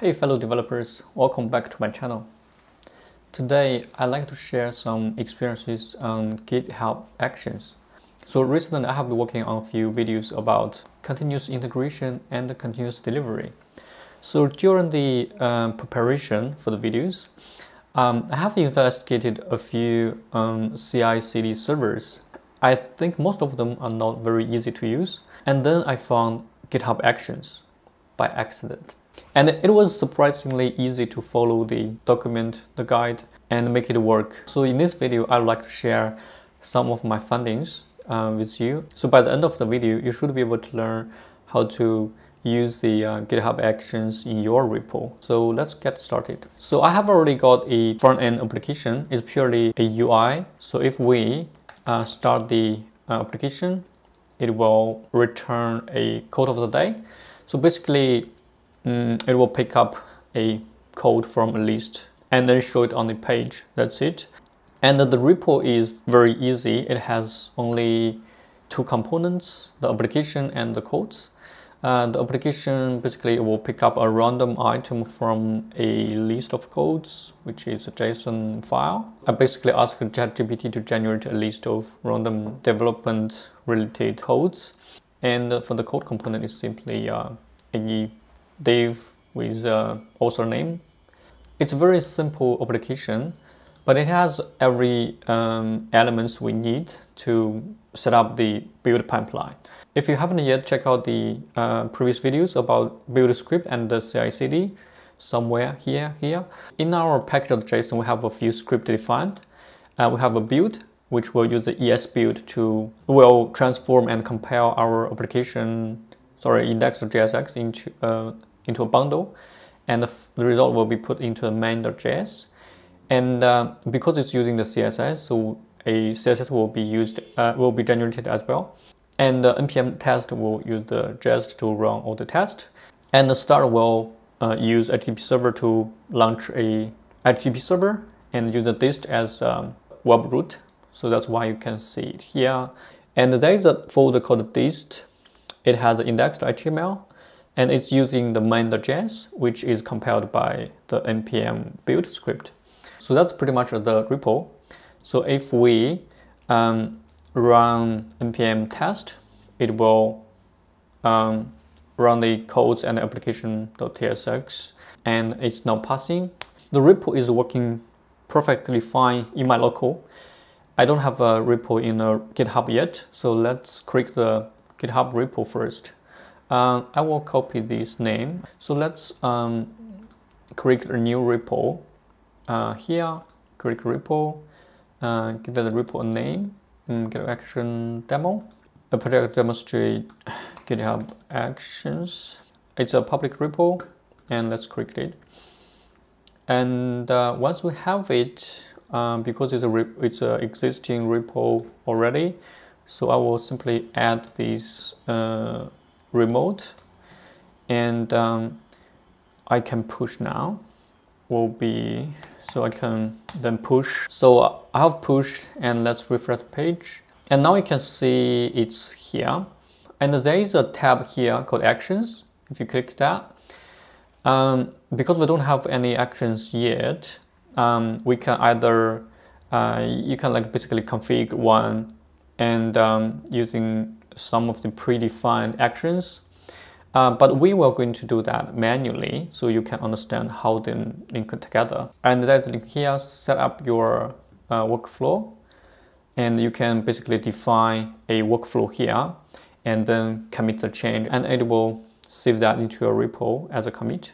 Hey fellow developers, welcome back to my channel. Today I'd like to share some experiences on GitHub Actions. So recently I have been working on a few videos about continuous integration and continuous delivery. So during the preparation for the videos, I have investigated a few CI/CD servers. I think most of them are not very easy to use. And then I found GitHub Actions by accident. And it was surprisingly easy to follow the document, the guide, and make it work. So in this video, I'd like to share some of my findings with you. So by the end of the video, you should be able to learn how to use the GitHub Actions in your repo. So let's get started. So I have already got a front-end application. It's purely a UI. So if we start the application, it will return a code of the day. So basically, it will pick up a code from a list and then show it on the page. That's it. And the repo is very easy. It has only two components, the application and the codes. The application basically will pick up a random item from a list of codes, which is a JSON file. I basically asked ChatGPT to generate a list of random development related codes. And for the code component, it's simply a div with author name. It's a very simple application, but it has every elements we need to set up the build pipeline. If you haven't yet, check out the previous videos about build script and the CI/CD somewhere here. In our package.json, we have a few scripts defined. We have a build, which will use the ES build to will transform and compile our application index.jsx into a bundle, and the result will be put into a main.js. And because it's using the CSS, so a CSS will be generated as well. And the npm test will use the Jest to run all the tests, and the start will use HTTP server to launch a HTTP server and use the dist as web root. So that's why you can see it here. And there is a folder called dist. It has indexed HTML, and it's using the main.js, which is compiled by the npm build script. So that's pretty much the repo. So if we run npm test, it will run the codes and application.tsx, and it's not passing. The repo is working perfectly fine in my local. I don't have a repo in GitHub yet, so let's click the GitHub repo first. I will copy this name. So let's create a new repo. Here, create repo, give the repo a name, GitHub Action Demo. The project demonstrate GitHub Actions. It's a public repo, and let's create it. And once we have it, because it's an existing repo already, so I will simply add this remote, and I can push now. So I can then push. So I have pushed, and let's refresh the page. And now you can see it's here. And there is a tab here called Actions. If you click that, because we don't have any actions yet, we can either you can basically configure one. And using some of the predefined actions. But we were going to do that manually, so you can understand how they link together. And that's link here, set up your workflow. And you can basically define a workflow here and then commit the change, and it will save that into your repo as a commit.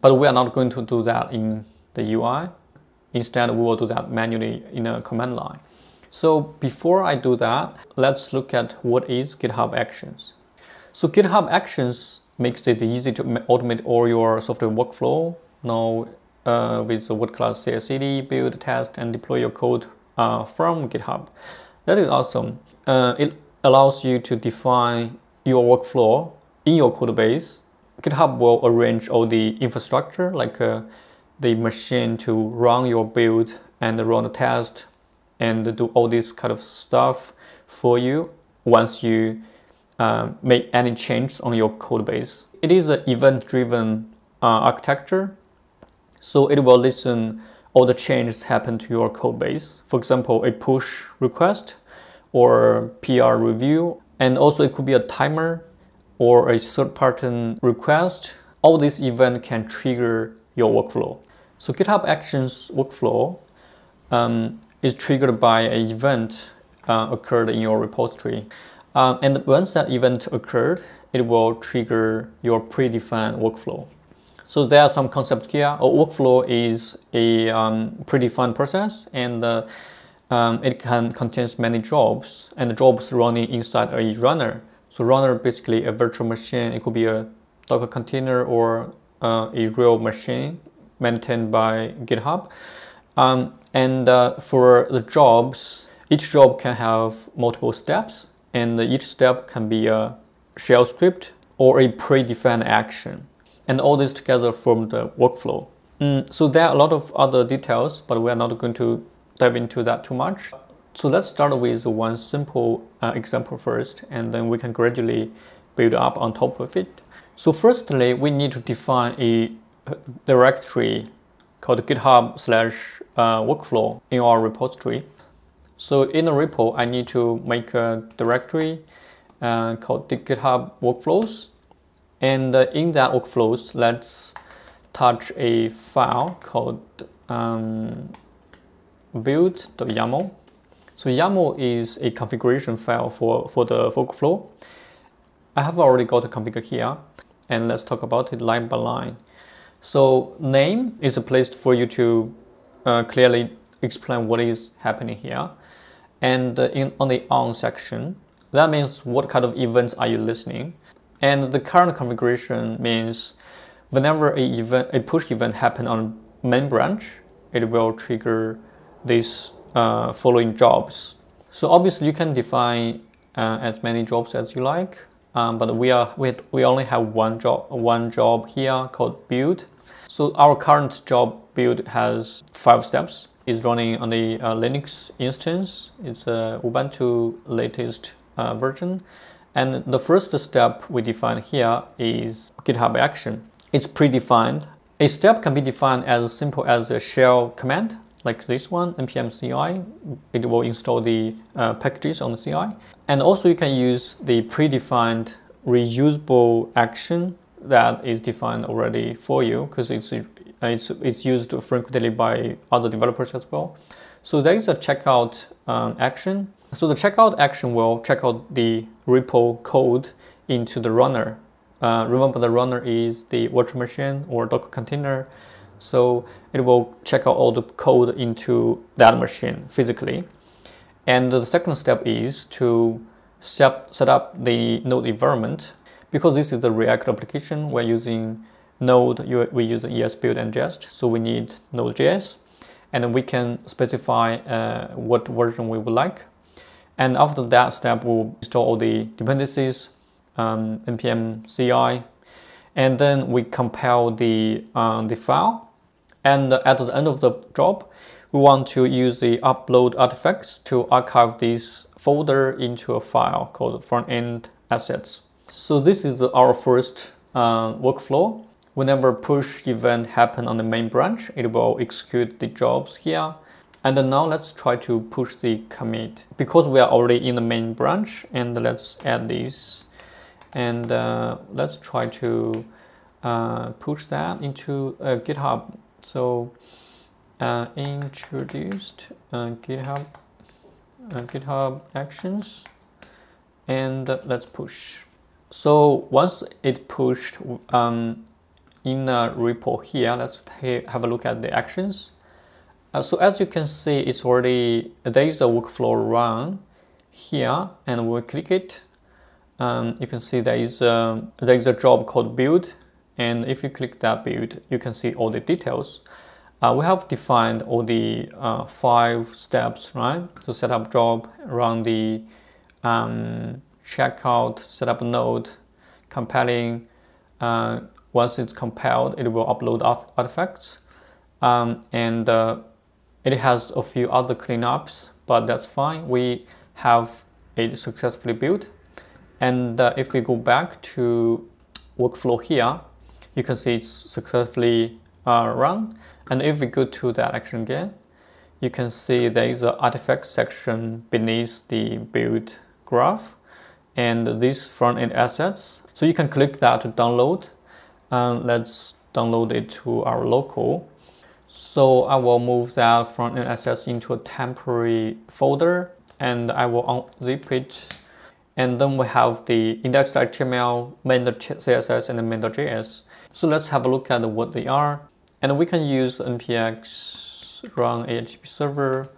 But we are not going to do that in the UI. Instead, we will do that manually in a command line. So before I do that, let's look at what is GitHub Actions. So GitHub Actions makes it easy to automate all your software workflow. Now with the world-class CI/CD, build, test, and deploy your code from GitHub. That is awesome. It allows you to define your workflow in your code base. GitHub will arrange all the infrastructure, like the machine to run your build and run the test, and do all this kind of stuff for you once you make any changes on your code base. It is an event-driven architecture. So it will listen all the changes happen to your code base. For example, a push request or PR review, and also it could be a timer or a third-party request. All these events can trigger your workflow. So GitHub Actions workflow is triggered by an event occurred in your repository. And once that event occurred, it will trigger your predefined workflow. So there are some concepts here. A workflow is a predefined process, and it contains many jobs, and the jobs running inside a runner. So runner basically a virtual machine. It could be a Docker container or a real machine maintained by GitHub. For the jobs, each job can have multiple steps, and each step can be a shell script or a predefined action. And all this together form the workflow. So there are a lot of other details, but we are not going to dive into that too much. So let's start with one simple example first, and then we can gradually build up on top of it. So firstly, we need to define a directory called GitHub/workflow in our repository. So in the repo, I need to make a directory called GitHub workflows. And in that workflows, let's touch a file called build.yaml. So YAML is a configuration file for the workflow. I have already got a configure here, and let's talk about it line by line. So name is a place for you to clearly explain what is happening here. And on the on section, that means what kind of events are you listening. And the current configuration means whenever a push event happens on main branch, it will trigger these following jobs. So obviously you can define as many jobs as you like, but we only have one job here called build. So our current job build has 5 steps. It's running on the Linux instance. It's Ubuntu latest version. And the first step we define here is GitHub action. It's predefined. A step can be defined as simple as a shell command, like this one, npm ci. It will install the packages on the CI. And also you can use the predefined reusable action that is defined already for you, because it's used frequently by other developers as well. So there is a checkout action. So the checkout action will check out the repo code into the runner. Remember, the runner is the virtual machine or Docker container. So it will check out all the code into that machine physically. And the second step is to set up the Node environment. Because this is the React application, we're using Node, we use ES build and Jest. So we need Node.js, and then we can specify what version we would like. And after that step, we'll install all the dependencies, npm ci, and then we compile the file. And at the end of the job, we want to use the upload artifacts to archive this folder into a file called front-end assets. So this is our first workflow. Whenever push event happen on the main branch, it will execute the jobs here. And now let's try to push the commit, because we are already in the main branch. And let's add this, and let's try to push that into GitHub. So introduced GitHub actions, and let's push. So once it pushed in a repo here, let's have a look at the actions. So as you can see, it's already, there is a workflow run here, and we'll click it. You can see there is a job called build, and if you click that build, you can see all the details. We have defined all the 5 steps, right? So set up job, run the checkout, set up node, compiling. Once it's compiled, it will upload artifacts, and it has a few other cleanups, but that's fine. We have it successfully built. And if we go back to workflow here, you can see it's successfully run. And if we go to that action again, you can see there is an artifact section beneath the build graph and these front-end assets. So you can click that to download. Let's download it to our local. So I will move that front-end assets into a temporary folder and I will unzip it. And then we have the index.html, main.css, and the main.js. So let's have a look at what they are. And we can use npx run HTTP server,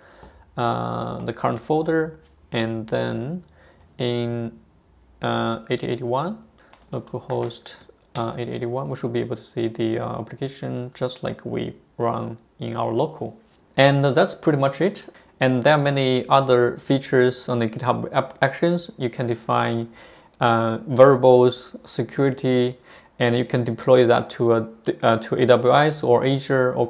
the current folder, and then in 8081, localhost 8081, we should be able to see the application just like we run in our local. And that's pretty much it. And there are many other features on the GitHub Actions. You can define variables, security, and you can deploy that to AWS or Azure or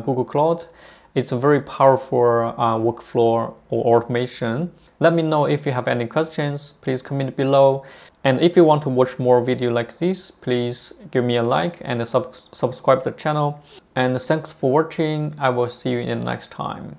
Google Cloud. It's a very powerful workflow or automation. Let me know if you have any questions, please comment below. And if you want to watch more video like this, please give me a like and subscribe to the channel. And thanks for watching. I will see you in the next time.